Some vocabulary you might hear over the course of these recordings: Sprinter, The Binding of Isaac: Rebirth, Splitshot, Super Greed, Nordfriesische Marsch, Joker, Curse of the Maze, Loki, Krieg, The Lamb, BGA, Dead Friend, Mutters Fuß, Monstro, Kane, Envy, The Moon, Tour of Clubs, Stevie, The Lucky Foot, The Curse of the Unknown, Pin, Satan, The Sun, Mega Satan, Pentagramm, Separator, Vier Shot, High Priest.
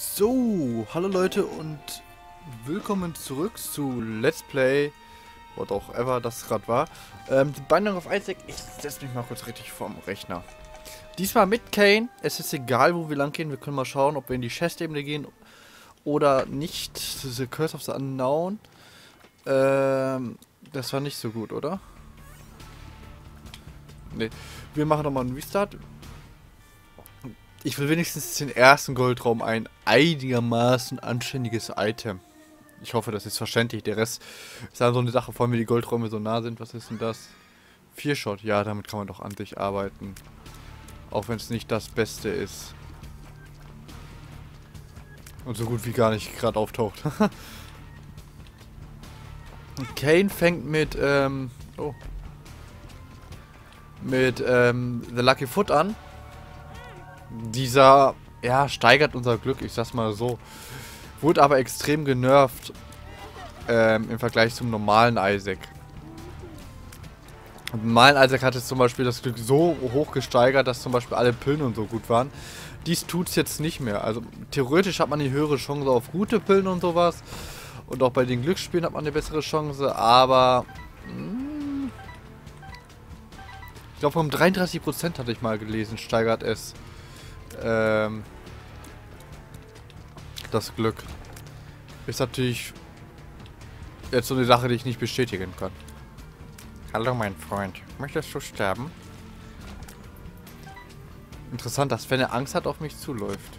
So, hallo Leute und willkommen zurück zu Let's Play, was auch immer das gerade war. The Binding of Isaac, ich setze mich mal kurz richtig vorm Rechner. Diesmal mit Kane, es ist egal wo wir lang gehen, wir können mal schauen, ob wir in die Chest-Ebene gehen oder nicht. The Curse of the Unknown, das war nicht so gut, oder? Ne, wir machen nochmal einen Restart. Ich will wenigstens den ersten Goldraum ein einigermaßen anständiges Item. Ich hoffe, das ist verständlich. Der Rest ist dann so eine Sache, vor allem, wenn die Goldräume so nah sind. Was ist denn das? Vier Shot. Ja, damit kann man doch an sich arbeiten. Auch wenn es nicht das Beste ist. Und so gut wie gar nicht gerade auftaucht. Kane fängt mit, The Lucky Foot an. Dieser, ja, steigert unser Glück, ich sag's mal so. Wurde aber extrem genervt im Vergleich zum normalen Isaac. Im normalen Isaac hat es zum Beispiel das Glück so hoch gesteigert, dass zum Beispiel alle Pillen und so gut waren. Dies tut's jetzt nicht mehr. Also theoretisch hat man die höhere Chance auf gute Pillen und sowas. Und auch bei den Glücksspielen hat man eine bessere Chance, aber... ich glaube, um 33% hatte ich mal gelesen, steigert es das Glück. Ist natürlich jetzt so eine Sache, die ich nicht bestätigen kann. Hallo mein Freund, möchtest du sterben? Interessant, dass wenn er Angst hat, auf mich zuläuft.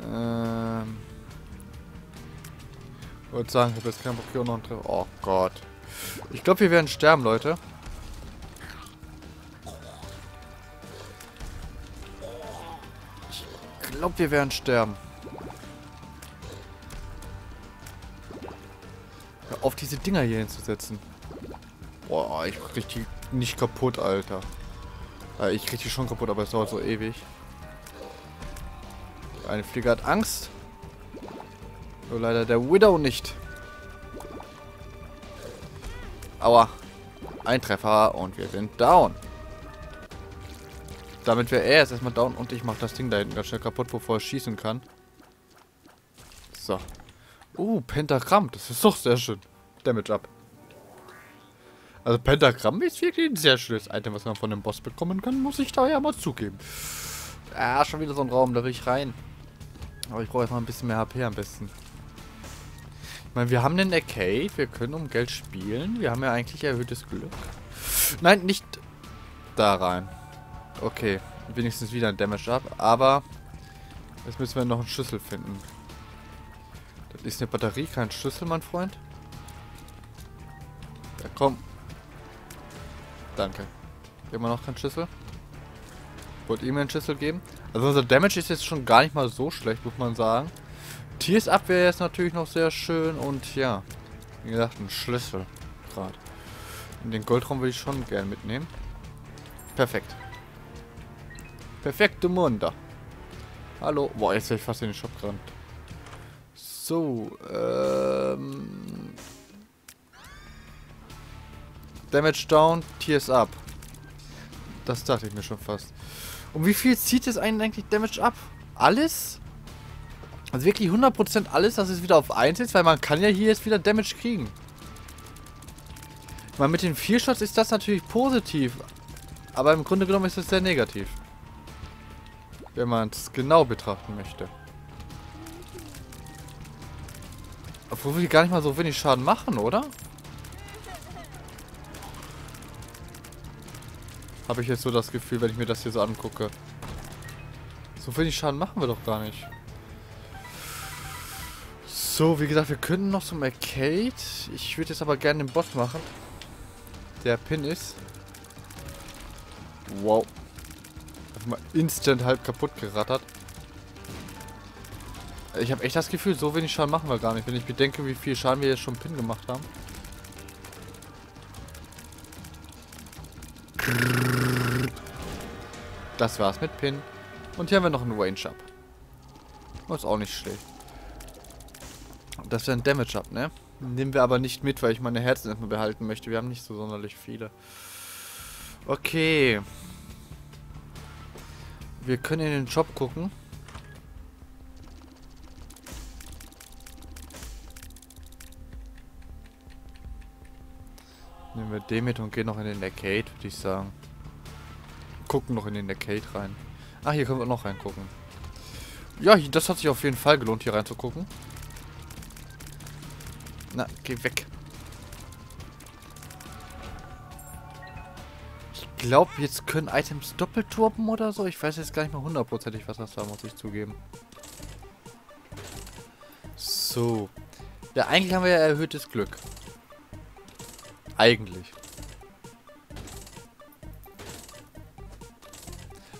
Ich würde sagen, ich habe jetzt keinen Bock hier auch noch einen Treffer. Oh Gott. Ich glaube, wir werden sterben, Leute. Ich glaube, wir werden sterben. Hör auf, diese Dinger hier hinzusetzen. Boah, ich krieg die nicht kaputt, Alter. Ich krieg die schon kaputt, aber es dauert so ewig. Eine Fliege hat Angst. Nur leider der Widow nicht. Aua. Ein Treffer und wir sind down. Damit wäre er jetzt erstmal down und ich mache das Ding da hinten ganz schnell kaputt, bevor er schießen kann. So. Pentagramm. Das ist doch sehr schön. Damage up. Also Pentagramm ist wirklich ein sehr schönes Item, was man von dem Boss bekommen kann. Muss ich da ja mal zugeben. Ah, schon wieder so ein Raum, da will ich rein. Aber ich brauche erstmal ein bisschen mehr HP am besten. Ich meine, wir haben den Arcade. Wir können um Geld spielen. Wir haben ja eigentlich erhöhtes Glück. Nein, nicht da rein. Okay, wenigstens wieder ein Damage ab, aber jetzt müssen wir noch einen Schlüssel finden. Das ist eine Batterie, kein Schlüssel, mein Freund. Ja, komm. Danke. Immer noch kein Schlüssel. Wollt ihr mir einen Schlüssel geben? Also unser Damage ist jetzt schon gar nicht mal so schlecht, muss man sagen. Tiers Abwehr ist natürlich noch sehr schön und ja, wie gesagt, ein Schlüssel gerade. Den Goldraum würde ich schon gerne mitnehmen. Perfekt. Perfekte Munde. Hallo. Boah, jetzt wäre ich fast in den Shop gerannt. So, Damage down, Tears up. Das dachte ich mir schon fast. Und wie viel zieht es einen eigentlich Damage ab? Alles? Also wirklich 100% alles, dass es wieder auf 1 ist, weil man kann ja hier jetzt wieder Damage kriegen. Ich meine, mit den 4 Shots ist das natürlich positiv. Aber im Grunde genommen ist es sehr negativ. Wenn man es genau betrachten möchte. Obwohl wir gar nicht mal so wenig Schaden machen, oder? Habe ich jetzt so das Gefühl, wenn ich mir das hier so angucke. So wenig Schaden machen wir doch gar nicht. So, wie gesagt, wir können noch zum Arcade. Ich würde jetzt aber gerne den Boss machen. Der Pin ist. Wow. Mal instant halb kaputt gerattert. Ich habe echt das Gefühl, so wenig Schaden machen wir gar nicht, wenn ich bedenke, wie viel Schaden wir jetzt schon Pin gemacht haben. Das war's mit Pin. Und hier haben wir noch einen Range Up. Das ist auch nicht schlecht. Das wäre ein Damage Up, ne? Nehmen wir aber nicht mit, weil ich meine Herzen erstmal behalten möchte. Wir haben nicht so sonderlich viele. Okay. Wir können in den Shop gucken. wir den mit und gehen noch in den Arcade, würde ich sagen. Gucken noch in den Arcade rein. Ach, hier können wir noch reingucken. Ja, das hat sich auf jeden Fall gelohnt, hier reinzugucken. Na, geh weg. Ich glaube, jetzt können Items doppelt turben oder so. Ich weiß jetzt gar nicht mehr hundertprozentig, was das war, muss ich zugeben. So. Ja, eigentlich haben wir ja erhöhtes Glück. Eigentlich.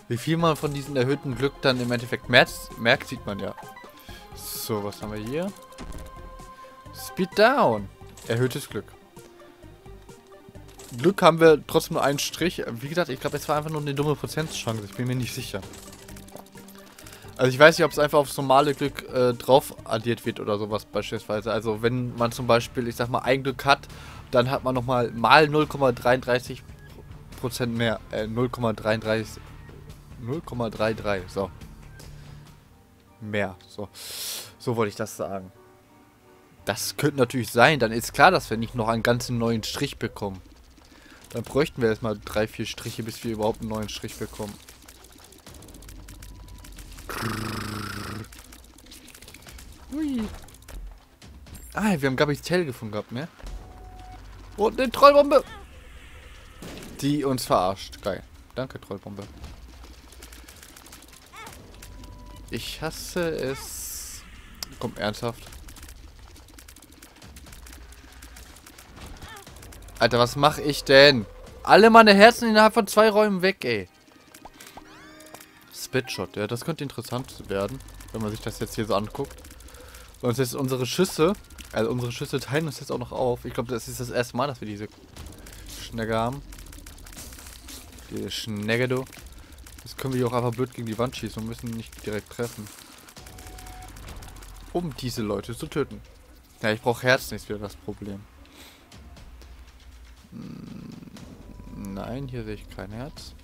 Wie viel man von diesem erhöhten Glück dann im Endeffekt merkt, sieht man ja. So, was haben wir hier? Speed down. Erhöhtes Glück. Glück haben wir trotzdem nur einen Strich. Wie gesagt, ich glaube, es war einfach nur eine dumme Prozentchance. Ich bin mir nicht sicher. Also ich weiß nicht, ob es einfach aufs normale Glück drauf addiert wird oder sowas beispielsweise. Also wenn man zum Beispiel, ich sag mal, ein Glück hat, dann hat man nochmal mal 0,33% mehr. 0,33, so. Mehr, so. So wollte ich das sagen. Das könnte natürlich sein, dann ist klar, dass wir nicht noch einen ganzen neuen Strich bekommen. Dann bräuchten wir erstmal 3, 4 Striche, bis wir überhaupt einen neuen Strich bekommen. Ui. Ah, wir haben Gabis Tell gefunden gehabt, ne? Und eine Trollbombe! Die uns verarscht. Geil. Danke, Trollbombe. Ich hasse es. Komm, ernsthaft. Alter, was mache ich denn? Alle meine Herzen innerhalb von 2 Räumen weg, ey. Splitshot, ja, das könnte interessant werden, wenn man sich das jetzt hier so anguckt. Und jetzt unsere Schüsse teilen uns jetzt auch noch auf. Ich glaube, das ist das erste Mal, dass wir diese Schnecke haben. Die Schnecke, du. Jetzt können wir hier auch einfach blöd gegen die Wand schießen und müssen nicht direkt treffen. Um diese Leute zu töten. Ja, ich brauche Herzen, ist wieder das Problem. Nein, hier sehe ich kein Herz.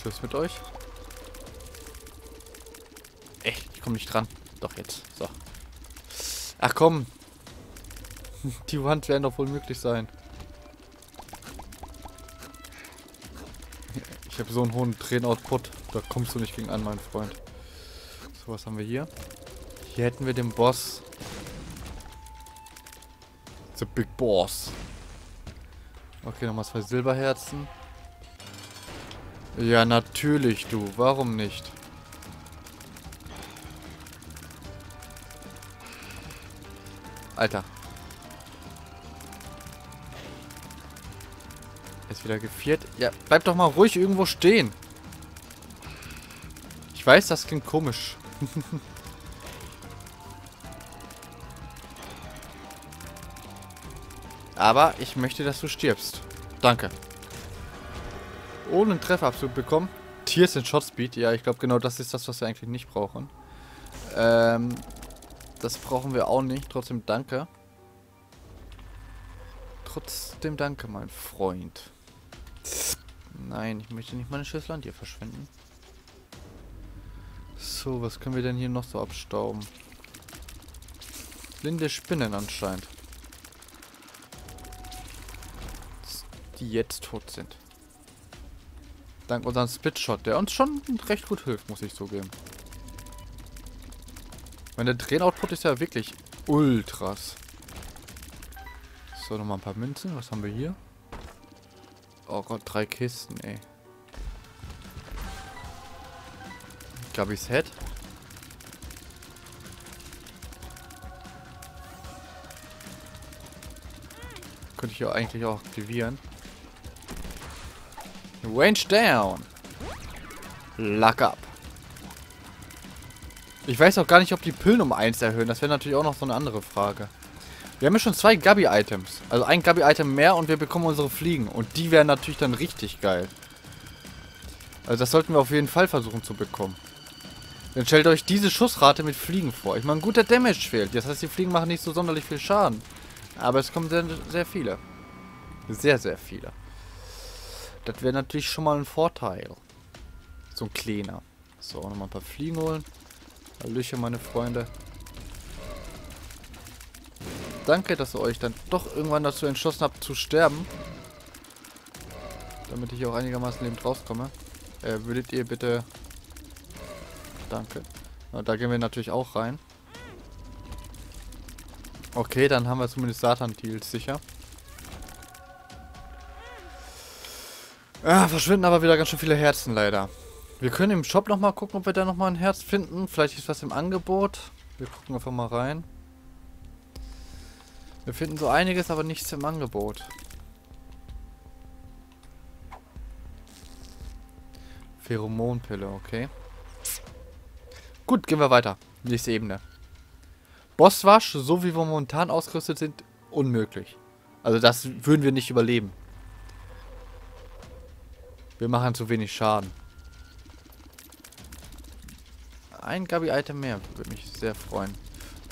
Tschüss mit euch. Echt, ich komme nicht dran. Doch jetzt, so. Ach komm. Die Wand werden doch wohl möglich sein. Ich habe so einen hohen Train-Output. Da kommst du nicht gegen an, mein Freund. So, was haben wir hier? Hier hätten wir den Boss. The Big Boss. Okay, nochmal 2 Silberherzen. Ja, natürlich, du. Warum nicht? Alter. Wieder geviert. Ja, bleib doch mal ruhig irgendwo stehen. Ich weiß, das klingt komisch. Aber ich möchte, dass du stirbst. Danke. Ohne einen Treffer absolut bekommen. Tiers in Shotspeed. Ja, ich glaube, genau das ist das, was wir eigentlich nicht brauchen. Das brauchen wir auch nicht. Trotzdem danke. Trotzdem danke, mein Freund. Nein, ich möchte nicht meine Schüssel an dir verschwenden. So, was können wir denn hier noch so abstauben? Blinde Spinnen anscheinend. Die jetzt tot sind. Dank unserem Splitshot, der uns schon recht gut hilft, muss ich zugeben. Meine Train-Output ist ja wirklich ultras. So, nochmal ein paar Münzen. Was haben wir hier? Oh Gott, 3 Kisten, ey. Gabis Head. Könnte ich ja eigentlich auch aktivieren. Range down. Luck up. Ich weiß auch gar nicht, ob die Pillen um 1 erhöhen. Das wäre natürlich auch noch so eine andere Frage. Wir haben ja schon 2 Gabi-Items. Also ein Gabi-Item mehr und wir bekommen unsere Fliegen. Und die wären natürlich dann richtig geil. Also das sollten wir auf jeden Fall versuchen zu bekommen. Dann stellt euch diese Schussrate mit Fliegen vor. Ich meine, guter Damage fehlt. Das heißt, die Fliegen machen nicht so sonderlich viel Schaden. Aber es kommen sehr, sehr viele. Sehr, sehr viele. Das wäre natürlich schon mal ein Vorteil. So ein kleiner. So, nochmal ein paar Fliegen holen. Hallöchen, meine Freunde. Danke, dass ihr euch dann doch irgendwann dazu entschlossen habt, zu sterben. Damit ich hier auch einigermaßen lebend rauskomme. Würdet ihr bitte... Danke. Na, da gehen wir natürlich auch rein. Okay, dann haben wir zumindest Satan-Deals sicher. Ah, verschwinden aber wieder ganz schön viele Herzen leider. Wir können im Shop nochmal gucken, ob wir da nochmal ein Herz finden. Vielleicht ist was im Angebot. Wir gucken einfach mal rein. Wir finden so einiges, aber nichts im Angebot. Pheromonpille, okay. Gut, gehen wir weiter. Nächste Ebene. Bosswasch, so wie wir momentan ausgerüstet sind, unmöglich. Also das würden wir nicht überleben. Wir machen zu wenig Schaden. Ein Gabi-Item mehr, würde mich sehr freuen.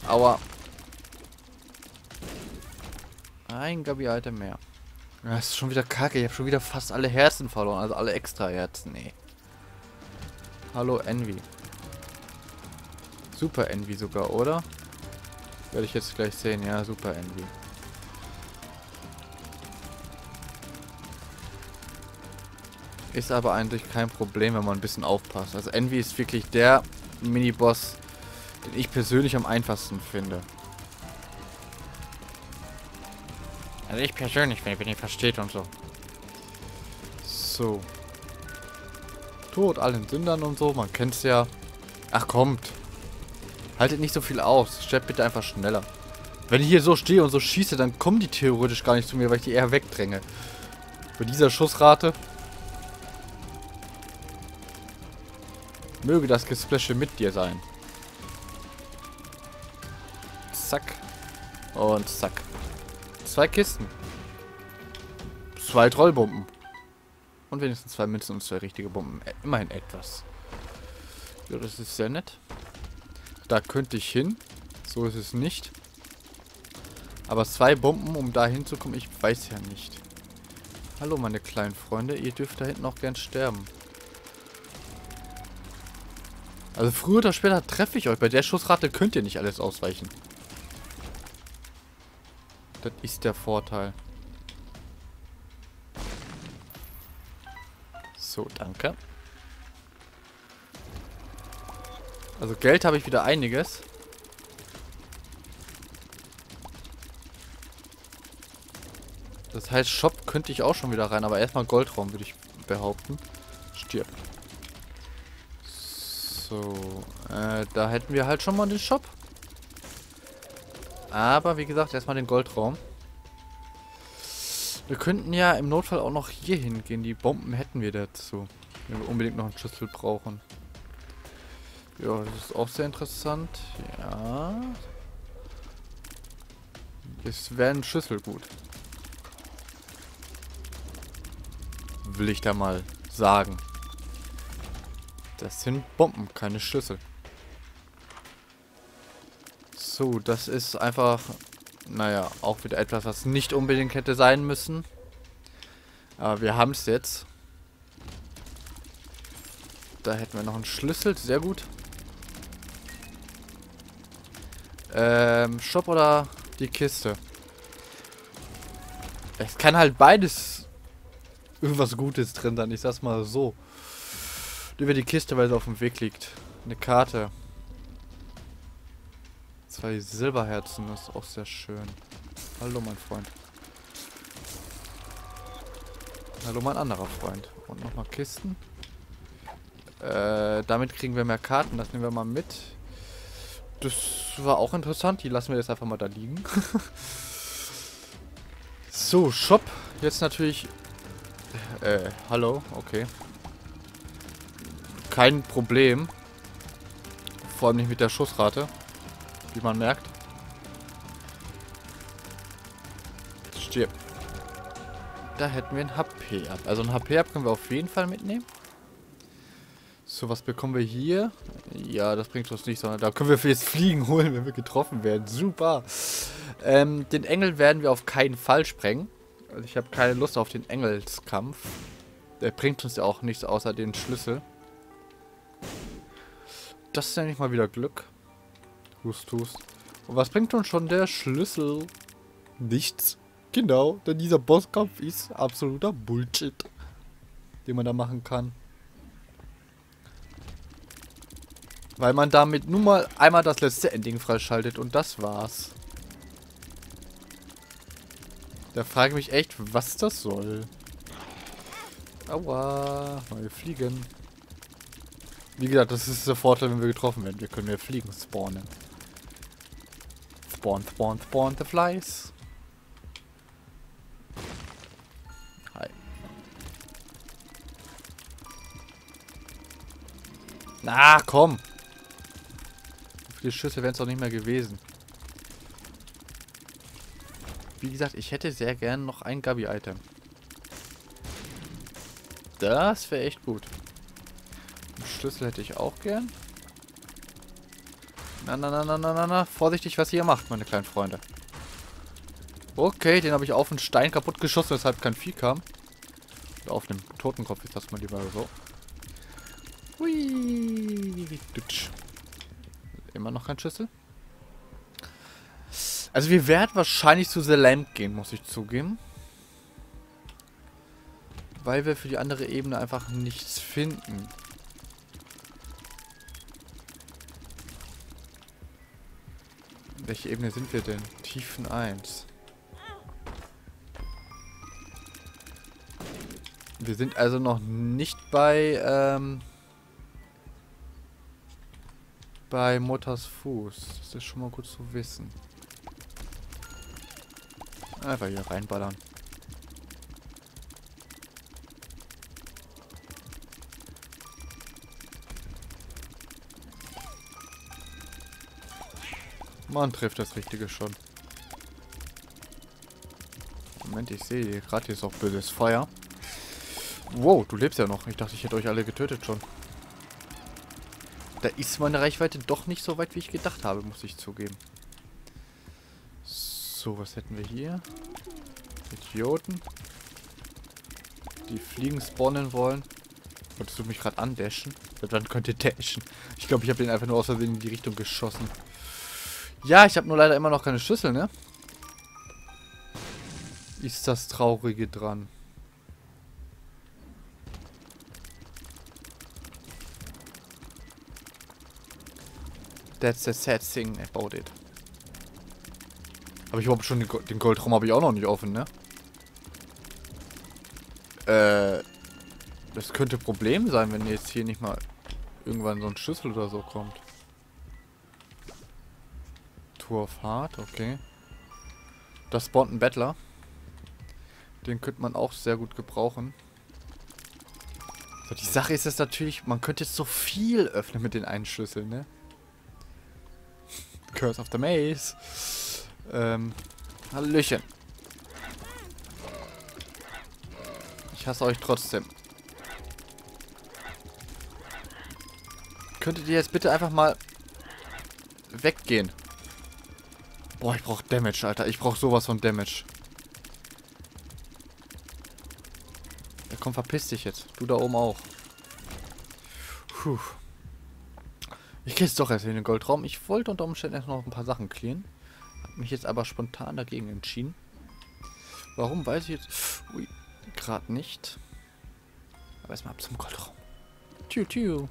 Aua. Ein Gabi-Item mehr. Das ist schon wieder kacke. Ich habe schon wieder fast alle Herzen verloren. Also alle extra Herzen, ey. Hallo Envy. Super Envy sogar, oder? Werde ich jetzt gleich sehen. Ja, Super Envy. Ist aber eigentlich kein Problem, wenn man ein bisschen aufpasst. Also Envy ist wirklich der Miniboss, den ich persönlich am einfachsten finde. Also ich persönlich, wenn ihr mich versteht und so. So. Tod allen Sündern und so, man kennt's ja. Ach kommt. Haltet nicht so viel aus, stellt bitte einfach schneller. Wenn ich hier so stehe und so schieße, dann kommen die theoretisch gar nicht zu mir, weil ich die eher wegdränge. Bei dieser Schussrate... Möge das Gesplasche mit dir sein. Zack. Und zack. 2 Kisten. 2 Trollbomben. Und wenigstens 2 Münzen und 2 richtige Bomben. Immerhin etwas. Ja, das ist sehr nett. Da könnte ich hin. So ist es nicht. Aber 2 Bomben, um da hinzukommen, ich weiß ja nicht. Hallo, meine kleinen Freunde. Ihr dürft da hinten auch gern sterben. Also früher oder später treffe ich euch. Bei der Schussrate könnt ihr nicht alles ausweichen. Das ist der Vorteil. So, danke. Also Geld habe ich wieder einiges. Das heißt, Shop könnte ich auch schon wieder rein. Aber erstmal Goldraum, würde ich behaupten. Stirb. So, da hätten wir halt schon mal den Shop. Aber wie gesagt, erstmal den Goldraum. Wir könnten ja im Notfall auch noch hier hingehen. Die Bomben hätten wir dazu. Wenn wir unbedingt noch einen Schlüssel brauchen. Ja, das ist auch sehr interessant. Ja. Es wäre ein Schlüssel gut. Will ich da mal sagen. Das sind Bomben, keine Schlüssel. So, das ist einfach, naja, auch wieder etwas, was nicht unbedingt hätte sein müssen. Aber wir haben es jetzt. Da hätten wir noch einen Schlüssel, sehr gut. Shop oder die Kiste? Es kann halt beides irgendwas Gutes drin sein, ich sag's mal so. Über die Kiste, weil sie auf dem Weg liegt. Eine Karte. 2 Silberherzen, das ist auch sehr schön. Hallo, mein Freund. Hallo, mein anderer Freund. Und nochmal Kisten. Damit kriegen wir mehr Karten, das nehmen wir mal mit. Das war auch interessant, die lassen wir jetzt einfach mal da liegen. So, Shop. Jetzt natürlich... hallo, okay. Kein Problem. Vor allem nicht mit der Schussrate. Wie man merkt. Stirb. Da hätten wir ein HP ab. Also ein HP ab können wir auf jeden Fall mitnehmen. So, was bekommen wir hier? Ja, das bringt uns nicht, sondern da können wir jetzt Fliegen holen, wenn wir getroffen werden. Super. Den Engel werden wir auf keinen Fall sprengen. Also ich habe keine Lust auf den Engelskampf. Der bringt uns ja auch nichts außer den Schlüssel. Das ist ja nicht mal wieder Glück. Hust, hust. Und was bringt uns schon der Schlüssel? nichts. Genau, denn dieser Bosskampf ist absoluter Bullshit, den man da machen kann. Weil man damit nun mal einmal das letzte Ending freischaltet und das war's. Da frage ich mich echt, was das soll. Aua, wir fliegen. Wie gesagt, das ist der Vorteil, wenn wir getroffen werden. Wir können mehr fliegen spawnen. Spawn, spawn, spawn the flies. Hi. Na, komm. So viele Schüsse wären es doch nicht mehr gewesen. Wie gesagt, ich hätte sehr gern noch ein Gabi-Item. Das wäre echt gut. Einen Schlüssel hätte ich auch gern. Na, vorsichtig, was ihr hier macht, meine kleinen Freunde. Okay, den habe ich auf einen Stein kaputt geschossen, weshalb kein Vieh kam. Und auf einem Totenkopf ist das mal lieber so. Hui. Immer noch kein Schlüssel. Also wir werden wahrscheinlich zu The Lamb gehen, muss ich zugeben. Weil wir für die andere Ebene einfach nichts finden. Welche Ebene sind wir denn? Tiefen 1. Wir sind also noch nicht bei bei Mutters Fuß. Das ist schon mal gut zu wissen. Einfach hier reinballern. Man trifft das Richtige schon. Moment, ich sehe gerade, hier ist auch böses Feuer. Wow, du lebst ja noch. Ich dachte, ich hätte euch alle getötet schon. Da ist meine Reichweite doch nicht so weit, wie ich gedacht habe, muss ich zugeben. So, was hätten wir hier? Idioten. Die Fliegen spawnen wollen. Wolltest du mich gerade andashen? Dann könnt ihr dashen. Ich glaube, ich habe den einfach nur aus Versehen in die Richtung geschossen. Ja, ich habe nur leider immer noch keine Schlüssel, ne? Ist das Traurige dran. That's the sad thing about it. Aber ich habe schon den Goldraum habe ich auch noch nicht offen, ne? Das könnte ein Problem sein, wenn jetzt hier nicht mal irgendwann so ein Schlüssel oder so kommt. Tour of Hard, okay. Das spawnt ein Bettler. Den könnte man auch sehr gut gebrauchen. So, die Sache ist es natürlich, man könnte jetzt so viel öffnen mit den einen Schlüsseln, ne? Curse of the Maze. Hallöchen. Ich hasse euch trotzdem. Könntet ihr jetzt bitte einfach mal weggehen? Boah, ich brauche Damage, Alter. Ich brauche sowas von Damage. Ja, komm, verpiss dich jetzt. Du da oben auch. Puh. Ich gehe jetzt doch erst in den Goldraum. Ich wollte unter Umständen erst noch ein paar Sachen clearen. Habe mich jetzt aber spontan dagegen entschieden. Warum, weiß ich jetzt... Ui, gerade nicht. Aber erstmal ab zum Goldraum. Tü, tü.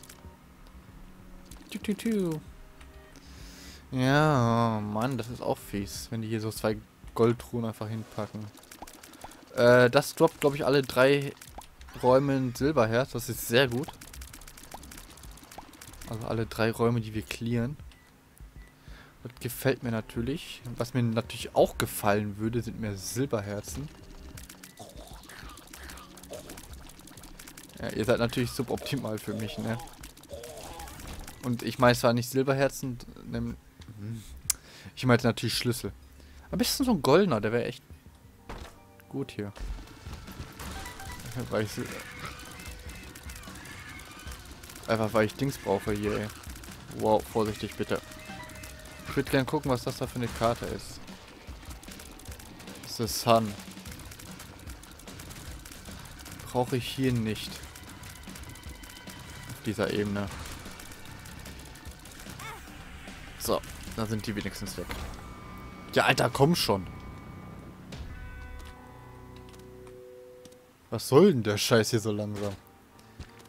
Tü, tü, tü. Ja, Mann, das ist auch fies, wenn die hier so zwei Goldtruhen einfach hinpacken. Das droppt, glaube ich, alle drei Räume ein Silberherz. Das ist sehr gut. Also alle drei Räume, die wir clearen. Das gefällt mir natürlich. Was mir natürlich auch gefallen würde, sind mehr Silberherzen. Ja, ihr seid natürlich suboptimal für mich, ne? Und ich meine zwar nicht Silberherzen, ich meine natürlich Schlüssel. Am besten so ein goldener, der wäre echt gut hier. Einfach weil ich Dings brauche hier, ey. Wow, vorsichtig bitte. Ich würde gerne gucken, was das da für eine Karte ist. The Sun. Brauche ich hier nicht. Auf dieser Ebene. So, da sind die wenigstens weg. Ja, Alter, komm schon. Was soll denn der Scheiß hier so langsam?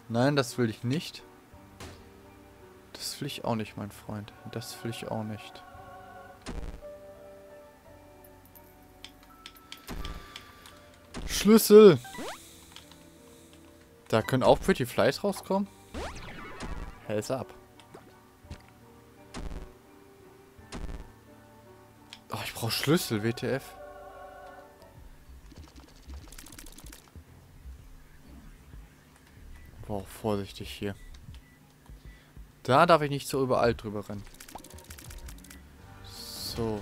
Nein, das will ich nicht. Das will ich auch nicht, mein Freund. Das will ich auch nicht. Schlüssel! Da können auch Pretty Flies rauskommen. Hell's ab. Oh, ich brauche Schlüssel, WTF. Wow, vorsichtig hier. Da darf ich nicht so überall drüber rennen. So.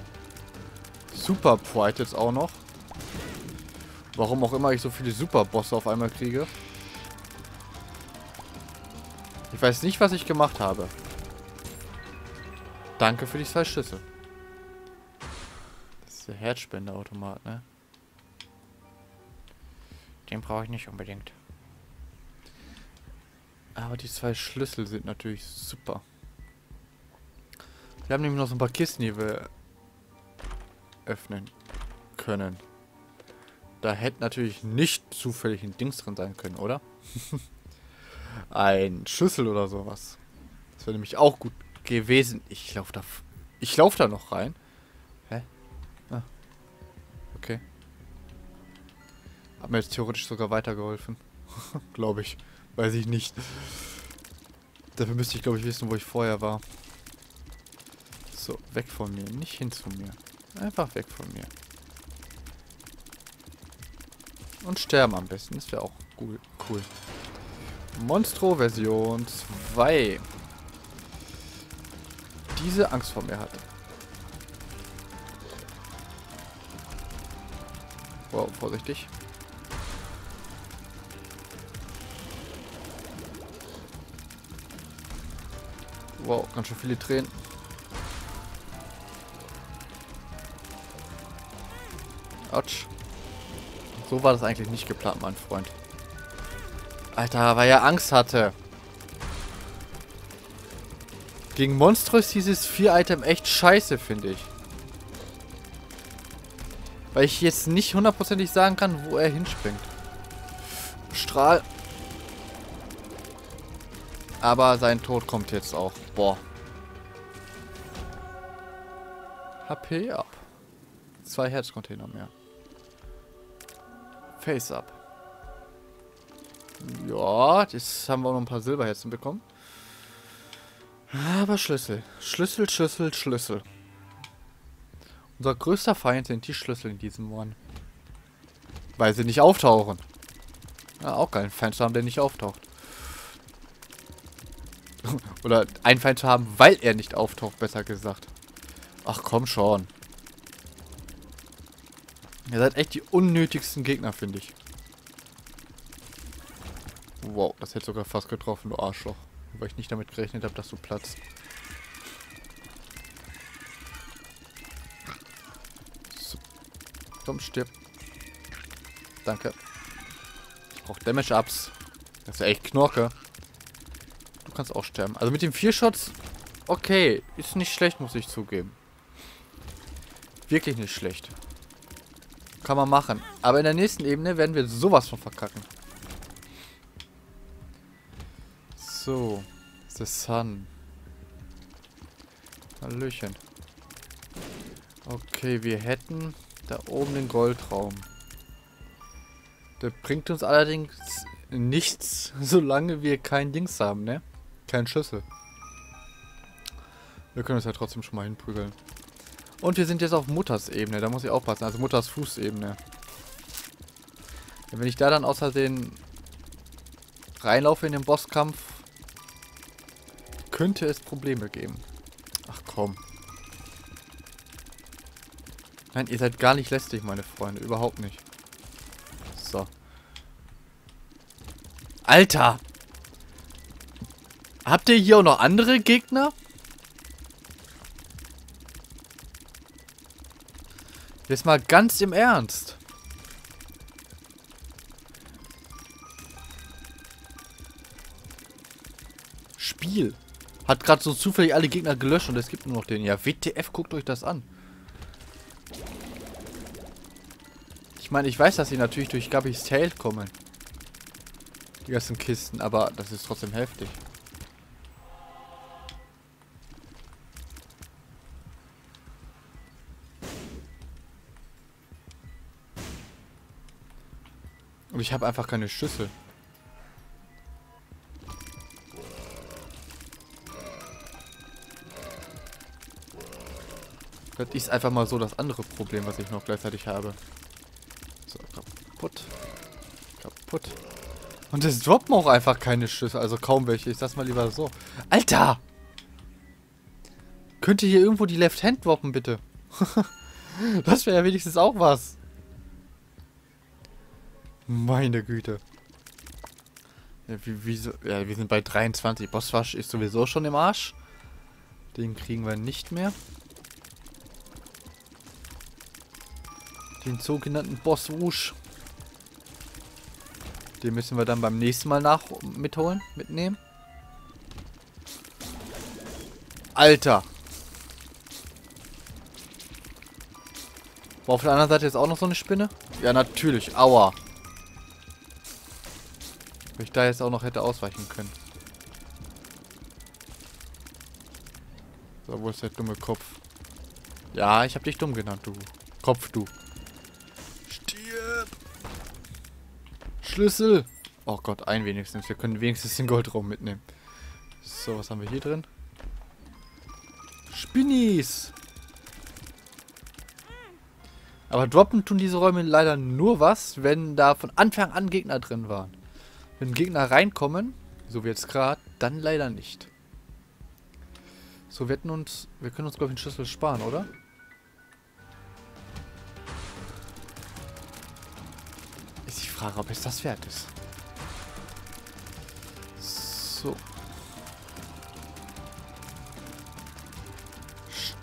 Super Pride jetzt auch noch. Warum auch immer ich so viele Superbosse auf einmal kriege. Ich weiß nicht, was ich gemacht habe. Danke für die 2 Schüssel. Das ist der Herzspenderautomat, ne? Den brauche ich nicht unbedingt. Aber die 2 Schlüssel sind natürlich super. Wir haben nämlich noch so ein paar Kisten, die wir öffnen können. Da hätte natürlich nicht zufällig ein Dings drin sein können, oder? Ein Schlüssel oder sowas. Das wäre nämlich auch gut gewesen. Ich lauf da noch rein. Hä? Ah. Okay. Hat mir jetzt theoretisch sogar weitergeholfen. Glaube ich. Weiß ich nicht. Dafür müsste ich, glaube ich, wissen, wo ich vorher war. So, weg von mir. Nicht hin zu mir. Einfach weg von mir. Und sterben am besten. Das wäre auch cool. Monstro Version 2. Diese Angst vor mir hatte. Wow, vorsichtig. Wow, ganz schön viele Tränen. Autsch. So war das eigentlich nicht geplant, mein Freund. Alter, weil er Angst hatte. Gegen Monstro ist dieses 4-Item echt scheiße, finde ich. Weil ich jetzt nicht hundertprozentig sagen kann, wo er hinspringt. Strahl. Aber sein Tod kommt jetzt auch. Boah. HP ab. 2 Herzcontainer mehr. Face up. Ja, jetzt haben wir auch noch ein paar Silberherzen bekommen. Aber Schlüssel. Schlüssel, Schlüssel, Schlüssel. Unser größter Feind sind die Schlüssel in diesem One. Weil sie nicht auftauchen. Ja, auch keinen Feind zu haben, der nicht auftaucht. Oder einen Feind zu haben, weil er nicht auftaucht, besser gesagt. Ach komm schon. Ihr seid echt die unnötigsten Gegner, finde ich. Wow, das hätte sogar fast getroffen, du Arschloch. Weil ich nicht damit gerechnet habe, dass du platzt. So. Komm, stirb. Danke. Ich brauche Damage-Ups. Das ist ja echt Knorke. Du kannst auch sterben. Also mit den 4 Shots, okay, ist nicht schlecht, muss ich zugeben. Wirklich nicht schlecht. Kann man machen. Aber in der nächsten Ebene werden wir sowas von verkacken. So, The Sun. Hallöchen. Okay, wir hätten da oben den Goldraum. Der bringt uns allerdings nichts, solange wir kein Dings haben, ne? Kein Schlüssel. Wir können uns ja trotzdem schon mal hinprügeln. Und wir sind jetzt auf Mutters Ebene, da muss ich aufpassen. Also Mutters Fußebene. Wenn ich da dann außerdem reinlaufe in den Bosskampf, könnte es Probleme geben. Ach komm. Nein, ihr seid gar nicht lästig, meine Freunde. Überhaupt nicht. So. Alter! Habt ihr hier auch noch andere Gegner? Jetzt mal ganz im Ernst. Spiel. Hat gerade so zufällig alle Gegner gelöscht und es gibt nur noch den. Ja, WTF, guckt euch das an. Ich meine, ich weiß, dass sie natürlich durch Gabis Tail kommen. Die ganzen Kisten, aber das ist trotzdem heftig. Und ich habe einfach keine Schüssel. Das ist einfach mal so das andere Problem, was ich noch gleichzeitig habe. So, kaputt. Kaputt. Und es droppen auch einfach keine Schüsse, also kaum welche. Ich sag's mal lieber so. Alter! Könnt ihr hier irgendwo die Left Hand droppen, bitte? Das wäre ja wenigstens auch was. Meine Güte. Ja, wir sind bei 23. Bosswasch ist sowieso schon im Arsch. Den kriegen wir nicht mehr. Den sogenannten Boss Rouge. Den müssen wir dann beim nächsten Mal mitnehmen. Alter! War auf der anderen Seite jetzt auch noch so eine Spinne? Ja, natürlich. Aua! Wenn ich da jetzt auch noch hätte ausweichen können. So, wo ist der dumme Kopf? Ja, ich hab dich dumm genannt, du. Kopf, du. Schlüssel! Oh Gott, ein wenigstens. Wir können wenigstens den Goldraum mitnehmen. So, was haben wir hier drin? Spinnies! Aber droppen tun diese Räume leider nur was, wenn da von Anfang an Gegner drin waren. Wenn Gegner reinkommen, so wie jetzt gerade, dann leider nicht. So, wir können uns, glaube ich, den Schlüssel sparen, oder? Ich frage, ob es das wert ist. So.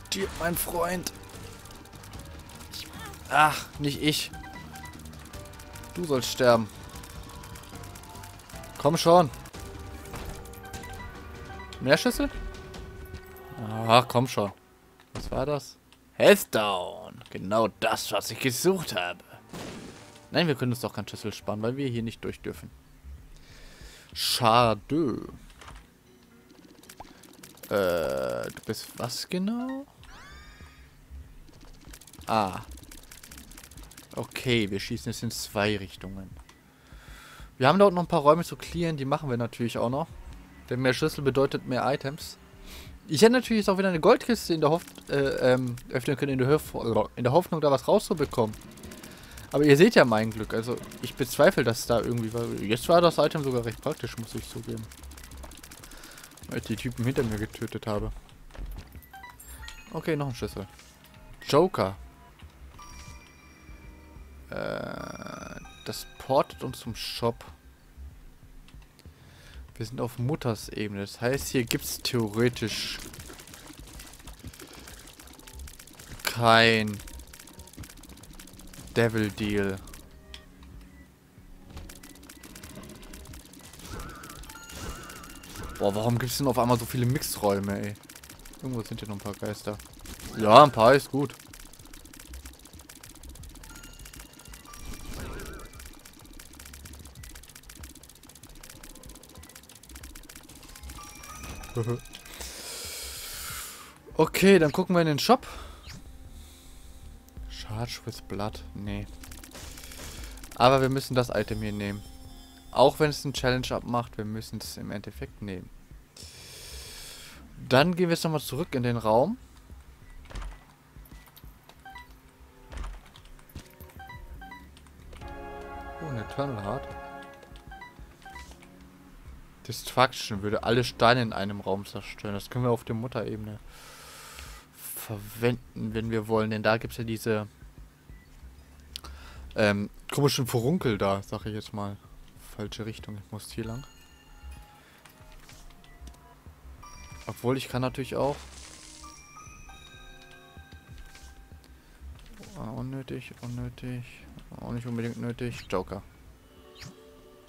Stirb, mein Freund. Ach, nicht ich. Du sollst sterben. Komm schon. Mehr Schüsse? Ach, komm schon. Was war das? Headdown. Genau das, was ich gesucht habe. Nein, wir können uns doch keinen Schüssel sparen, weil wir hier nicht durch dürfen. Schade. Du bist was genau? Ah. Okay, wir schießen jetzt in zwei Richtungen. Wir haben dort noch ein paar Räume zu clearen, die machen wir natürlich auch noch. Denn mehr Schlüssel bedeutet mehr Items. Ich hätte natürlich jetzt auch wieder eine Goldkiste in der öffnen können, in der Hoffnung, da was rauszubekommen. Aber ihr seht ja mein Glück, also ich bezweifle, dass da irgendwie war. Jetzt war das Item sogar recht praktisch, muss ich zugeben. Weil ich die Typen hinter mir getötet habe. Okay, noch ein Schlüssel. Joker. Das portet uns zum Shop. Wir sind auf Mutters Ebene, das heißt, hier gibt es theoretisch kein Devil Deal. Boah, warum gibt es denn auf einmal so viele Mixräume, ey? Irgendwo sind hier noch ein paar Geister. Ja, ein paar ist gut. Okay, dann gucken wir in den Shop. Charge with Blood. Nee. Aber wir müssen das Item hier nehmen. Auch wenn es ein Challenge abmacht, wir müssen es im Endeffekt nehmen. Dann gehen wir jetzt nochmal zurück in den Raum. Oh, ein Eternal Heart. Destruction würde alle Steine in einem Raum zerstören. Das können wir auf der Mutterebene verwenden, wenn wir wollen, denn da gibt es ja diese komischen Furunkel da, sag ich jetzt mal. Falsche Richtung, ich muss hier lang. Obwohl, ich kann natürlich auch. Unnötig, unnötig. Auch nicht unbedingt nötig. Joker.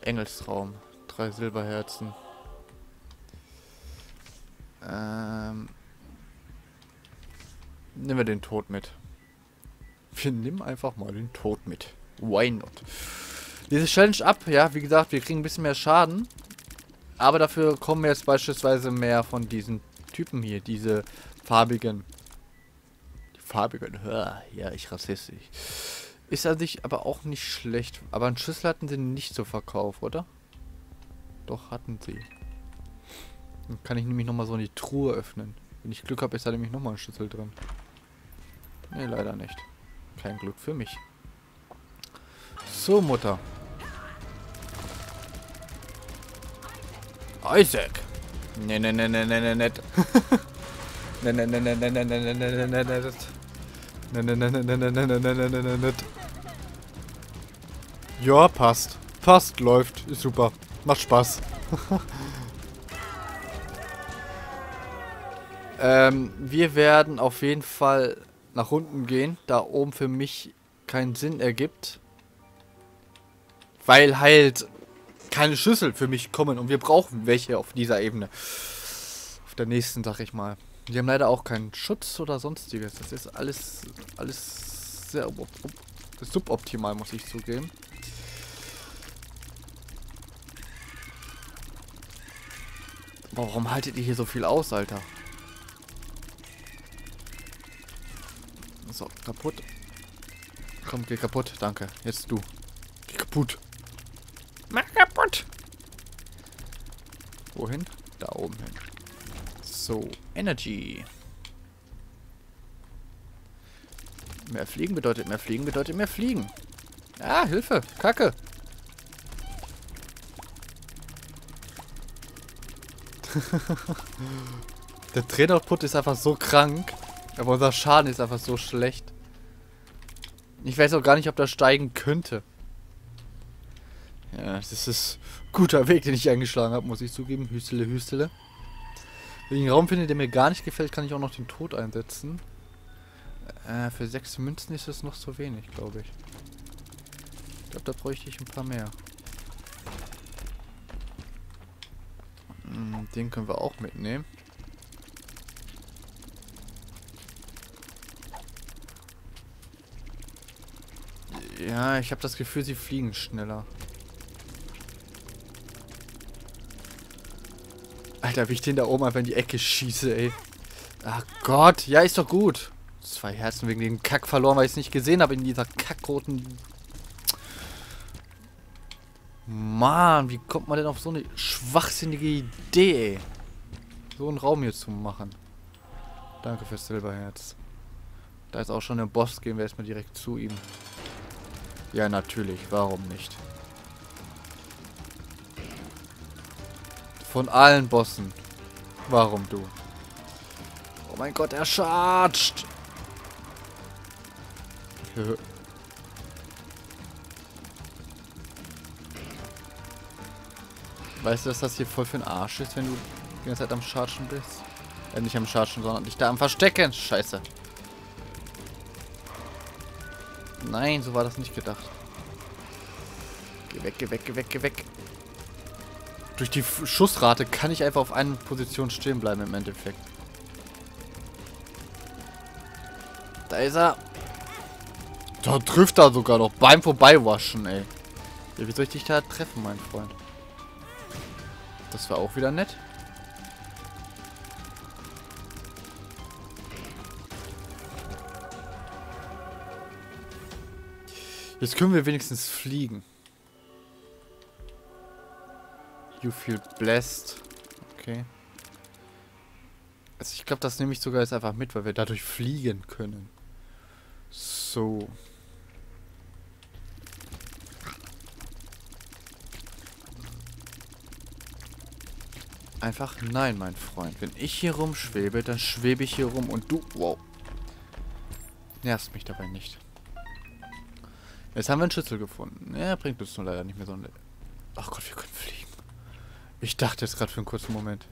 Engelsraum. 3 Silberherzen. Nehmen wir den Tod mit. Wir nehmen einfach mal den Tod mit. Why not? Diese Challenge ab, ja, wie gesagt, wir kriegen ein bisschen mehr Schaden. Aber dafür kommen jetzt beispielsweise mehr von diesen Typen hier, diese farbigen. Die farbigen, ja, ich rassistisch. Ist an sich aber auch nicht schlecht. Aber einen Schlüssel hatten sie nicht zu Verkauf, oder? Doch, hatten sie. Dann kann ich nämlich nochmal so in die Truhe öffnen. Wenn ich Glück habe, ist da nämlich nochmal ein Schlüssel drin. Ne, leider nicht. Kein Glück für mich. So, Mutter. Isaac. Ja, passt. Passt, läuft. Ist super. Macht Spaß. Wir werden auf jeden Fall nach unten gehen, da oben für mich keinen Sinn ergibt. Weil halt keine Schlüssel für mich kommen und wir brauchen welche auf dieser Ebene. Auf der nächsten, sag ich mal. Die haben leider auch keinen Schutz oder sonstiges. Das ist alles sehr suboptimal, muss ich zugeben. Boah, warum haltet ihr hier so viel aus, Alter? So, kaputt. Komm, geh kaputt. Danke. Jetzt du. Geh kaputt. Mach kaputt. Wohin? Da oben hin. So, Energy. Mehr fliegen bedeutet mehr fliegen, Ah, Hilfe. Kacke. Der Trainer-Put ist einfach so krank. Aber unser Schaden ist einfach so schlecht. Ich weiß auch gar nicht, ob das steigen könnte. Ja, das ist ein guter Weg, den ich eingeschlagen habe, muss ich zugeben. Hüstele, hüstele. Wenn ich einen Raum finde, der mir gar nicht gefällt, kann ich auch noch den Tod einsetzen. Für 6 Münzen ist das noch zu wenig, glaube ich. Ich glaube, da bräuchte ich ein paar mehr. Den können wir auch mitnehmen. Ja, ich habe das Gefühl, sie fliegen schneller. Alter, wie ich den da oben einfach in die Ecke schieße, ey. Ach Gott, ja, ist doch gut. 2 Herzen wegen dem Kack verloren, weil ich es nicht gesehen habe in dieser kackroten... Mann, wie kommt man denn auf so eine schwachsinnige Idee, ey? So einen Raum hier zu machen. Danke fürs Silberherz. Da ist auch schon der Boss, gehen wir erstmal direkt zu ihm. Ja, natürlich. Warum nicht? Von allen Bossen. Warum du? Oh mein Gott, er chargt! Weißt du, dass das hier voll für ein Arsch ist, wenn du die ganze Zeit am Chargen bist? Nicht am Chargen, sondern dich da am Verstecken. Scheiße. Nein, so war das nicht gedacht. Geh weg, geh weg, geh weg, geh weg. Durch die Schussrate kann ich einfach auf einer Position stehen bleiben im Endeffekt. Da ist er. Da trifft er sogar noch beim Vorbeiwaschen, ey. Ja, wie soll ich dich da treffen, mein Freund? Das war auch wieder nett. Jetzt können wir wenigstens fliegen. You feel blessed. Okay. Also ich glaube, das nehme ich sogar jetzt einfach mit, weil wir dadurch fliegen können. So. Einfach nein, mein Freund. Wenn ich hier rumschwebe, dann schwebe ich hier rum und du... Wow. Nervst mich dabei nicht. Jetzt haben wir einen Schlüssel gefunden. Ja, bringt uns nur leider nicht mehr so ein... Ach Gott, wir können fliegen. Ich dachte jetzt gerade für einen kurzen Moment.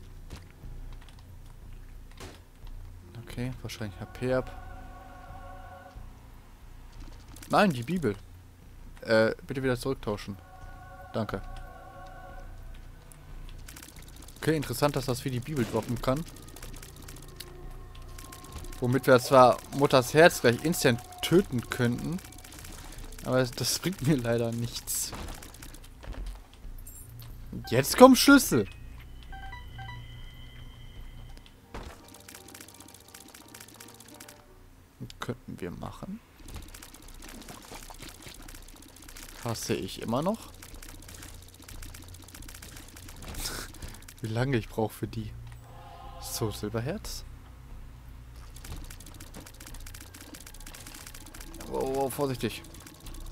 Okay, wahrscheinlich HP ab. Nein, die Bibel. Bitte wieder zurücktauschen. Danke. Okay, interessant, dass das wie die Bibel droppen kann. Womit wir zwar Mutters Herz gleich instant töten könnten... Aber das bringt mir leider nichts. Jetzt kommen Schlüssel. Könnten wir machen. Hasse ich immer noch. Wie lange ich brauche für die. So, Silberherz. Wow, wow, vorsichtig.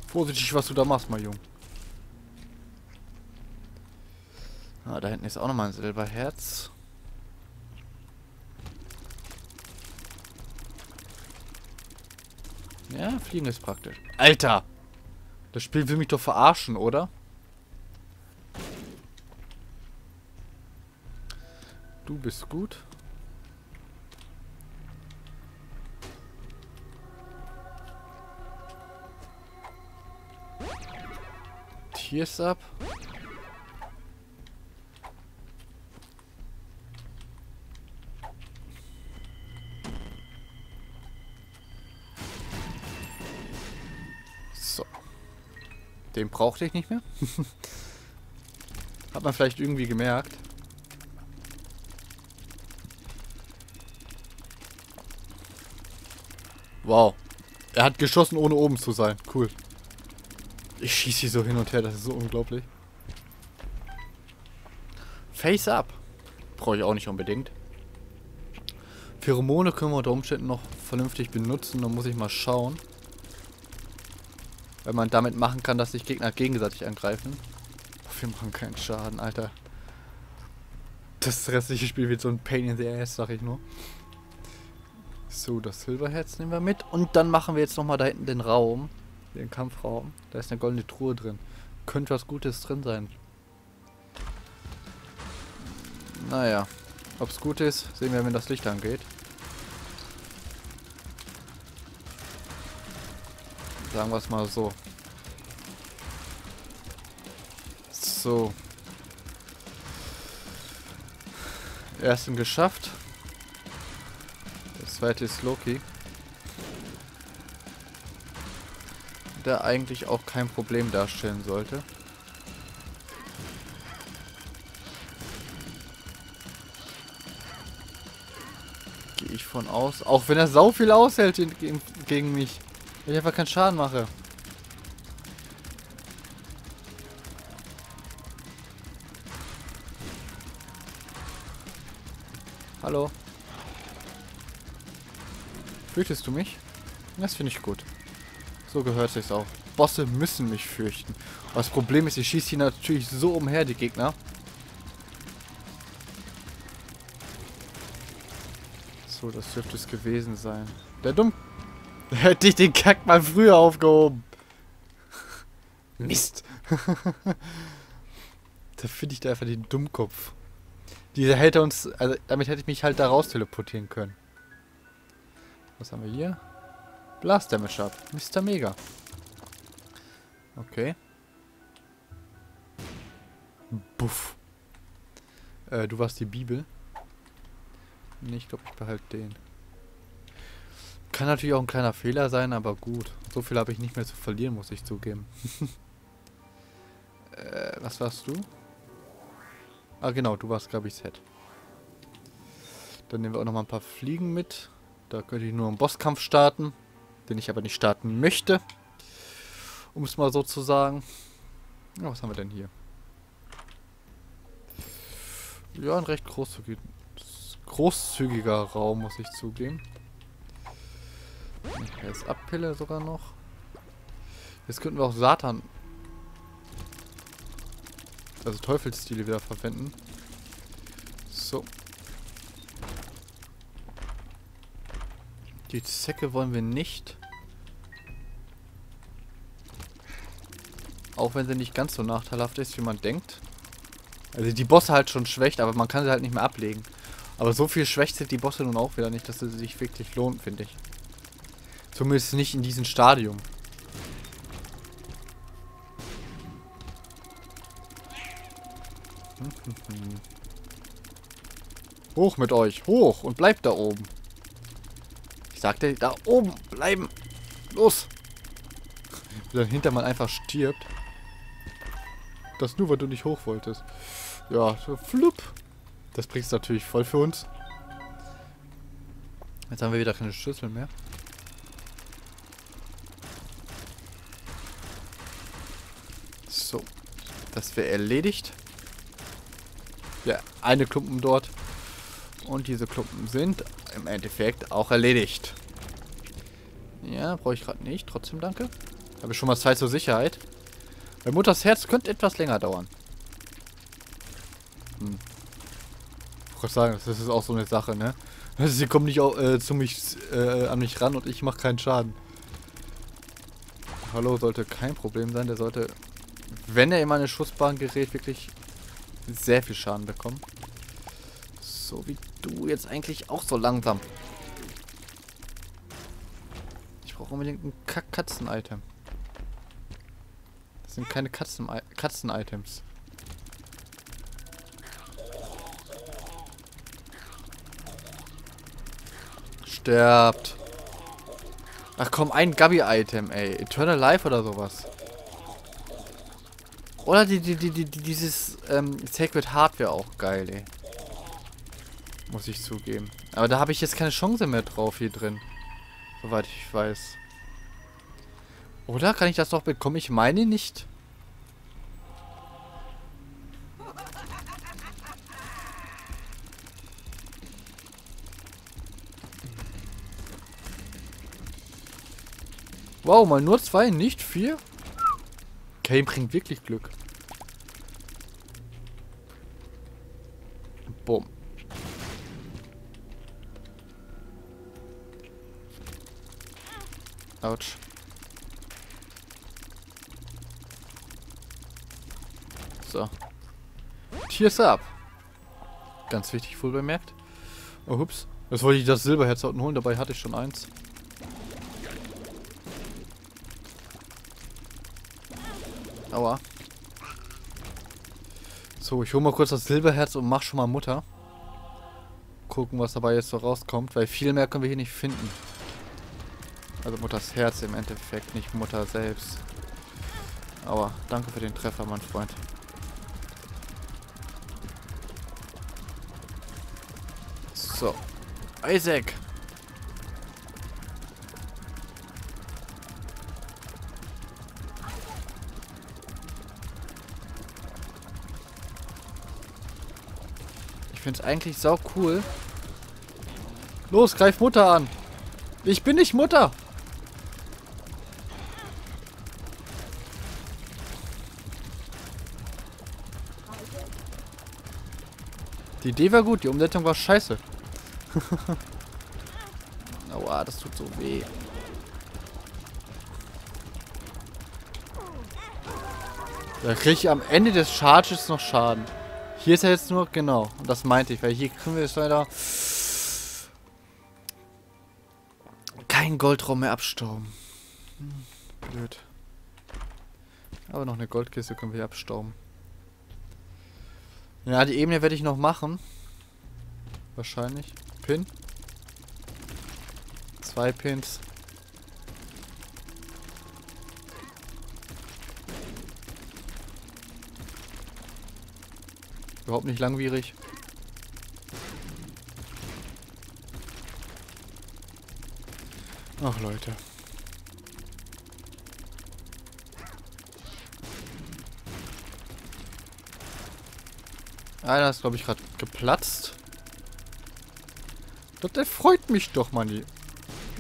Vorsichtig, was du da machst, mein Junge. Ah, da hinten ist auch nochmal ein Silberherz. Ja, fliegen ist praktisch. Alter! Das Spiel will mich doch verarschen, oder? Du bist gut. Tears up. Den brauchte ich nicht mehr. Hat man vielleicht irgendwie gemerkt. Wow. Er hat geschossen, ohne oben zu sein. Cool. Ich schieße hier so hin und her, das ist so unglaublich. Face up. Brauche ich auch nicht unbedingt. Pheromone können wir unter Umständen noch vernünftig benutzen. Da muss ich mal schauen. Wenn man damit machen kann, dass sich Gegner gegenseitig angreifen. Oh, wir machen keinen Schaden, Alter. Das restliche Spiel wird so ein Pain in the Ass, sag ich nur. So, das Silberherz nehmen wir mit. Und dann machen wir jetzt nochmal da hinten den Raum. Den Kampfraum. Da ist eine goldene Truhe drin. Könnte was Gutes drin sein. Naja. Ob es gut ist, sehen wir, wenn das Licht angeht. Sagen wir es mal so. So. Ersten geschafft. Das zweite ist Loki. Der eigentlich auch kein Problem darstellen sollte. Gehe ich von aus. Auch wenn er sau viel aushält gegen mich. Wenn ich einfach keinen Schaden mache. Hallo. Fürchtest du mich? Das finde ich gut. So gehört es sich auch. Bosse müssen mich fürchten. Aber das Problem ist, ich schieße hier natürlich so umher, die Gegner. So, das dürfte es gewesen sein. Der dumm. Hätte ich den Kack mal früher aufgehoben. Mist. Da finde ich da einfach den Dummkopf. Dieser hätte uns... Also damit hätte ich mich halt da raus teleportieren können. Was haben wir hier? Blast Damage Up. Mr. Mega. Okay. Buff. Du warst die Bibel. Nee, ich glaube, ich behalte den. Kann natürlich auch ein kleiner Fehler sein, aber gut. So viel habe ich nicht mehr zu verlieren, muss ich zugeben. Was warst du? Ah genau, du warst Gabis Set. Dann nehmen wir auch nochmal ein paar Fliegen mit. Da könnte ich nur einen Bosskampf starten, den ich aber nicht starten möchte. Um es mal so zu sagen. Ja, was haben wir denn hier? Ja, ein recht großzügiger Raum, muss ich zugeben. Jetzt Abpille sogar noch. Jetzt könnten wir auch Satan, also Teufelsstile, wieder verwenden. So. Die Zecke wollen wir nicht. Auch wenn sie nicht ganz so nachteilhaft ist, wie man denkt. Also die Bosse halt schon schwächt, aber man kann sie halt nicht mehr ablegen. Aber so viel schwächt sind die Bosse nun auch wieder nicht, dass sie sich wirklich lohnt, finde ich. Zumindest nicht in diesem Stadium. Hoch mit euch. Hoch und bleibt da oben. Ich sagte, da oben bleiben. Los. Wenn der Hintermann einfach stirbt. Das nur, weil du nicht hoch wolltest. Ja, flupp. Das bringt's natürlich voll für uns. Jetzt haben wir wieder keine Schlüssel mehr. So. Das wäre erledigt. Ja, eine Klumpen dort. Und diese Klumpen sind im Endeffekt auch erledigt. Ja, brauche ich gerade nicht. Trotzdem danke. Habe schon mal Zeit zur Sicherheit. Bei Mutters Herz könnte etwas länger dauern. Ich muss sagen, das ist auch so eine Sache, ne? Also sie kommen nicht an mich ran und ich mache keinen Schaden. Hallo, sollte kein Problem sein. Der sollte, wenn er in meine Schussbahn gerät, wirklich sehr viel Schaden bekommen. So wie du jetzt eigentlich auch so langsam. Ich brauche unbedingt ein Katzen-Item. Das sind keine Katzen-Items. Sterbt. Ach komm, ein Gabi-Item, ey. Eternal Life oder sowas. Oder dieses Sacred Heart wäre auch geil, ey. Muss ich zugeben. Aber da habe ich jetzt keine Chance mehr drauf hier drin. Soweit ich weiß. Oder kann ich das noch bekommen? Ich meine nicht. Wow, mal nur 2, nicht 4? Kane bringt wirklich Glück. Boom. Autsch. So. Tears up. Ganz wichtig, wohl bemerkt. Oh, ups. Jetzt wollte ich das Silberherz unten holen, dabei hatte ich schon eins. Aua. So, ich hole mal kurz das Silberherz und mach schon mal Mutter. Gucken, was dabei jetzt so rauskommt, weil viel mehr können wir hier nicht finden. Also Mutters Herz im Endeffekt, nicht Mutter selbst. Aber danke für den Treffer, mein Freund. So. Isaac! Ich finde es eigentlich sau cool. Los, greif Mutter an! Ich bin nicht Mutter! Die Idee war gut, die Umsetzung war scheiße. Aua, das tut so weh. Da kriege ich am Ende des Charges noch Schaden. Hier ist er jetzt nur, genau, und das meinte ich, weil hier kriegen wir jetzt leider kein Goldraum mehr abstauben. Blöd. Aber noch eine Goldkiste können wir hier abstauben. Ja, die Ebene werde ich noch machen. Wahrscheinlich. Pin. 2 Pins. Überhaupt nicht langwierig. Ach Leute. Einer ist, glaube ich, gerade geplatzt. Das erfreut mich doch, mal die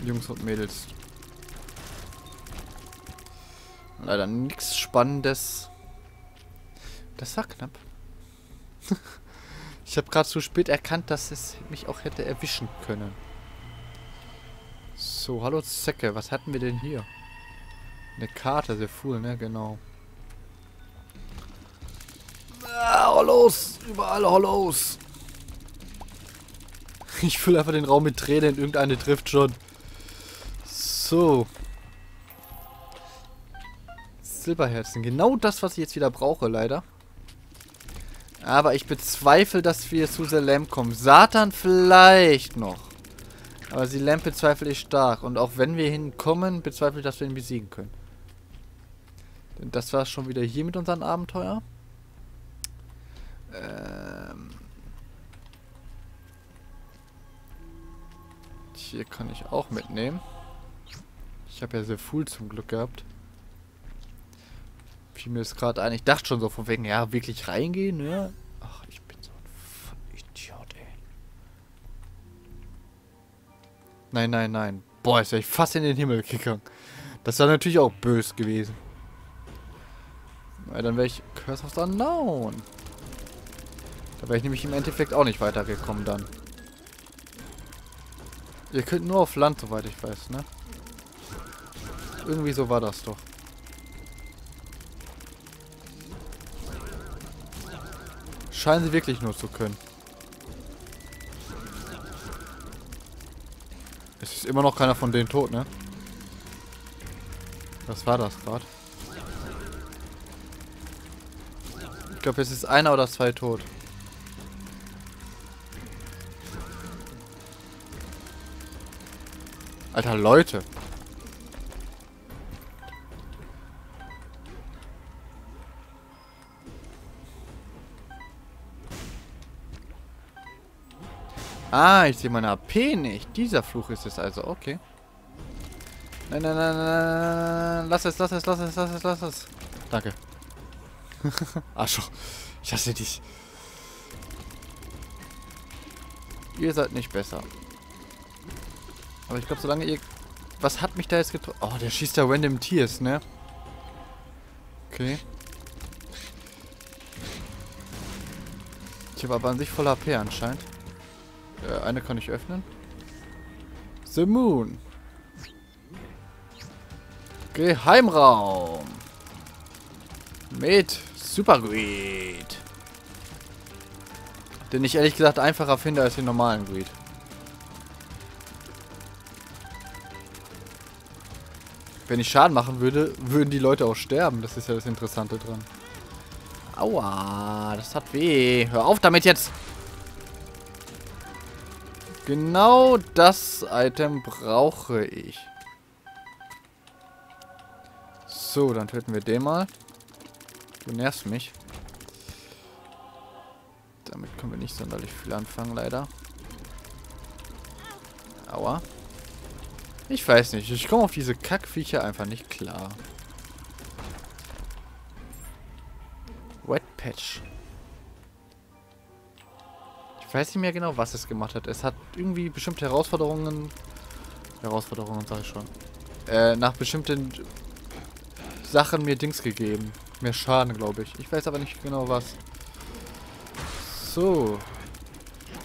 Jungs und Mädels. Leider nichts Spannendes. Das war knapp. Ich habe gerade zu spät erkannt, dass es mich auch hätte erwischen können. So, hallo Zecke, was hatten wir denn hier? Eine Karte, sehr cool, ne? Genau. Hollows! Überall Hollows! Ich fülle einfach den Raum mit Tränen, irgendeine trifft schon. So. Silberherzen, genau das, was ich jetzt wieder brauche, leider. Aber ich bezweifle, dass wir zu The Lamb kommen. Satan vielleicht noch. Aber The Lamb bezweifle ich stark. Und auch wenn wir hinkommen, bezweifle ich, dass wir ihn besiegen können. Denn das war es schon wieder hier mit unseren Abenteuer. Hier kann ich auch mitnehmen. Ich habe ja sehr viel zum Glück gehabt. Fiel mir ist gerade ein. Ich dachte schon so von wegen, ja, wirklich reingehen, ja. Ach, ich bin so ein Idiot, ey. Nein, nein, nein. Boah, ist ja fast in den Himmel gegangen. Das war natürlich auch böse gewesen. Ja, dann wäre ich Curse of the Unknown. Da wäre ich nämlich im Endeffekt auch nicht weitergekommen dann. Ihr könnt nur auf Land, soweit ich weiß, ne? Irgendwie so war das doch. Scheinen sie wirklich nur zu können. Es ist immer noch keiner von denen tot, ne? Was war das gerade? Ich glaube, jetzt ist einer oder zwei tot. Alter, Leute. Ah, ich sehe meine AP nicht. Dieser Fluch ist es also. Okay. Nein, nein, nein, nein. Lass es, lass es, lass es, lass es, lass es. Danke. Arschloch. Ich hasse dich. Ihr seid nicht besser. Aber ich glaube, solange ihr... Was hat mich da jetzt getroffen? Oh, der schießt da random Tiers, ne? Okay. Ich habe aber an sich voll AP anscheinend. Eine kann ich öffnen. The Moon. Geheimraum. Mit Super Greed. Den ich ehrlich gesagt einfacher finde als den normalen Greed. Wenn ich Schaden machen würde, würden die Leute auch sterben. Das ist ja das Interessante dran. Aua, das hat weh. Hör auf damit jetzt! Genau das Item brauche ich. So, dann töten wir den mal. Du nervst mich. Damit können wir nicht sonderlich viel anfangen, leider. Aua. Ich weiß nicht, ich komme auf diese Kackviecher einfach nicht klar. Wet Patch. Ich weiß nicht mehr genau, was es gemacht hat. Es hat irgendwie bestimmte Herausforderungen... Herausforderungen, sag ich schon. Nach bestimmten Sachen mir Dings gegeben. Mehr Schaden, glaube ich. Ich weiß aber nicht genau, was. So.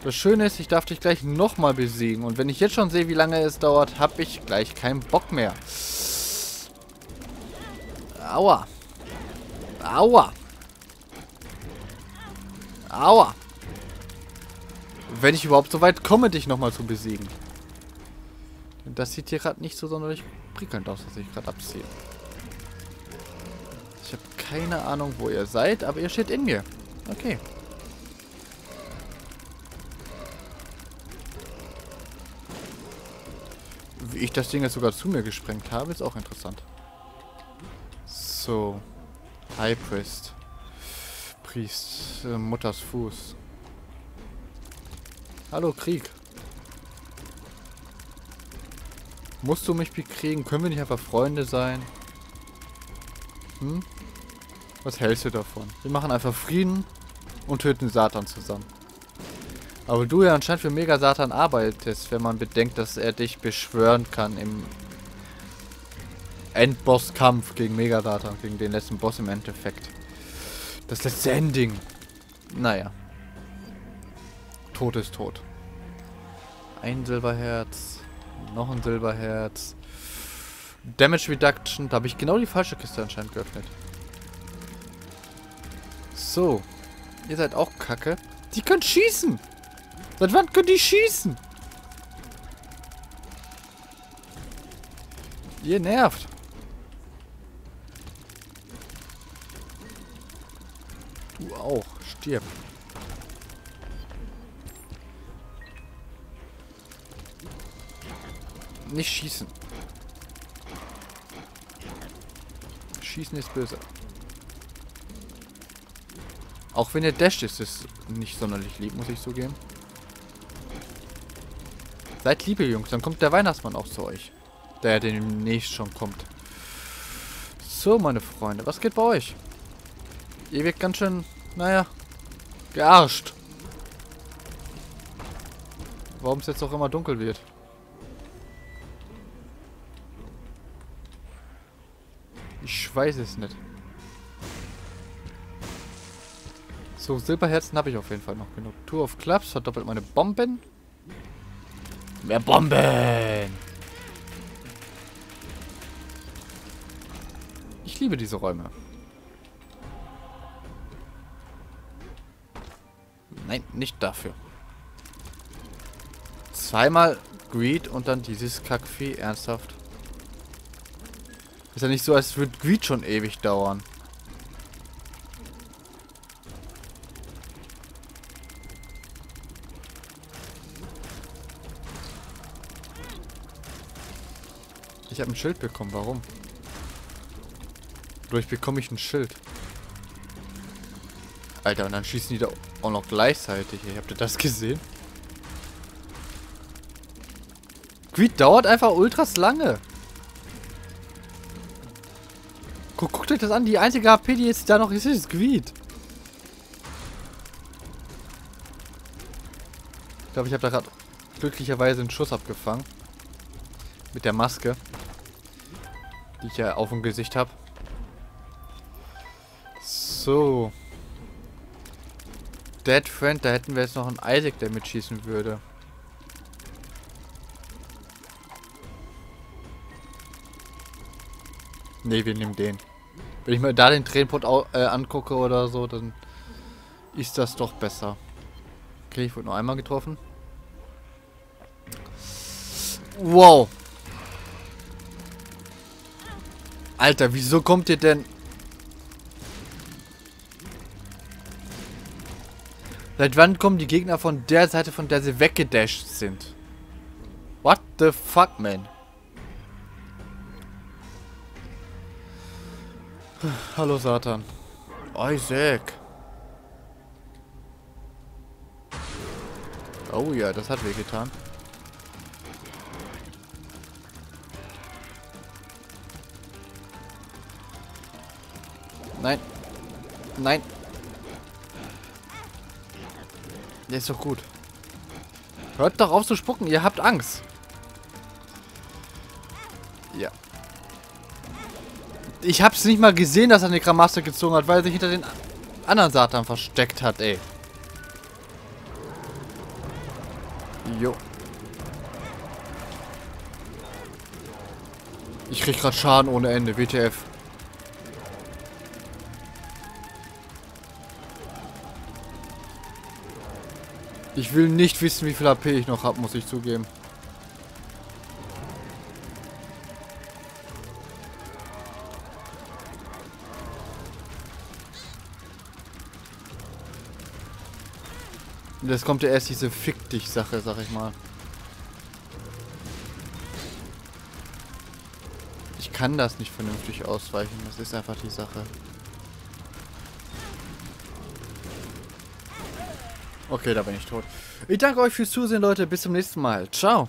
Das Schöne ist, ich darf dich gleich nochmal besiegen. Und wenn ich jetzt schon sehe, wie lange es dauert, habe ich gleich keinen Bock mehr. Aua. Aua. Aua. Wenn ich überhaupt so weit komme, dich nochmal zu besiegen. Denn das sieht hier gerade nicht so sonderlich prickelnd aus, was ich gerade abziehe. Ich habe keine Ahnung, wo ihr seid, aber ihr steht in mir. Okay. Wie ich das Ding jetzt sogar zu mir gesprengt habe, ist auch interessant. So. High Priest. Priest. Mutters Fuß. Hallo, Krieg. Musst du mich bekriegen? Können wir nicht einfach Freunde sein? Hm? Was hältst du davon? Wir machen einfach Frieden und töten Satan zusammen. Aber du ja anscheinend für Mega Satan arbeitest, wenn man bedenkt, dass er dich beschwören kann im Endbosskampf gegen Mega Satan, gegen den letzten Boss im Endeffekt. Das letzte Ending. Naja. Tod ist tot. Ein Silberherz, noch ein Silberherz. Damage Reduction, da habe ich genau die falsche Kiste anscheinend geöffnet. So. Ihr seid auch Kacke. Die können schießen! Seit wann können die schießen? Ihr nervt. Du auch. Stirb. Nicht schießen. Schießen ist böse. Auch wenn der Dash ist, ist nicht sonderlich lieb, muss ich zugeben. Seid liebe Jungs, dann kommt der Weihnachtsmann auch zu euch. Der demnächst schon kommt. So, meine Freunde, was geht bei euch? Ihr werdet ganz schön, naja, gearscht. Warum es jetzt auch immer dunkel wird. Ich weiß es nicht. So, Silberherzen habe ich auf jeden Fall noch genug. Tour of Clubs verdoppelt meine Bomben. Mehr Bomben! Ich liebe diese Räume. Nein, nicht dafür. Zweimal Greed und dann dieses Kackvieh, ernsthaft. Ist ja nicht so, als würde Greed schon ewig dauern. Ich habe ein Schild bekommen, warum? Durch bekomme ich ein Schild. Alter, und dann schießen die da auch noch gleichzeitig. Habt ihr das gesehen? Greed dauert einfach ultras lange. Guckt euch das an, die einzige HP, die jetzt da noch ist, ist Greed. Ich glaube, ich habe da gerade glücklicherweise einen Schuss abgefangen. Mit der Maske. Die ich ja auf dem Gesicht habe. So. Dead Friend, da hätten wir jetzt noch einen Isaac, der mitschießen würde. Ne, wir nehmen den. Wenn ich mir da den Tränenpot angucke oder so, dann ist das doch besser. Okay, ich wurde nur einmal getroffen. Wow. Alter, wieso kommt ihr denn? Seit wann kommen die Gegner von der Seite, von der sie weggedasht sind? What the fuck, man? Hallo Satan. Isaac. Oh ja, das hat wehgetan. Nein. Nein. Der ist doch gut. Hört doch auf zu spucken, ihr habt Angst. Ja. Ich hab's nicht mal gesehen, dass er eine Grammaster gezogen hat, weil er sich hinter den anderen Satan versteckt hat, ey. Jo. Ich krieg grad Schaden ohne Ende, WTF. Ich will nicht wissen, wie viel AP ich noch habe, muss ich zugeben. Jetzt kommt ja erst diese Fick dich Sache, sag ich mal. Ich kann das nicht vernünftig ausweichen, das ist einfach die Sache. Okay, da bin ich tot. Ich danke euch fürs Zusehen, Leute. Bis zum nächsten Mal. Ciao.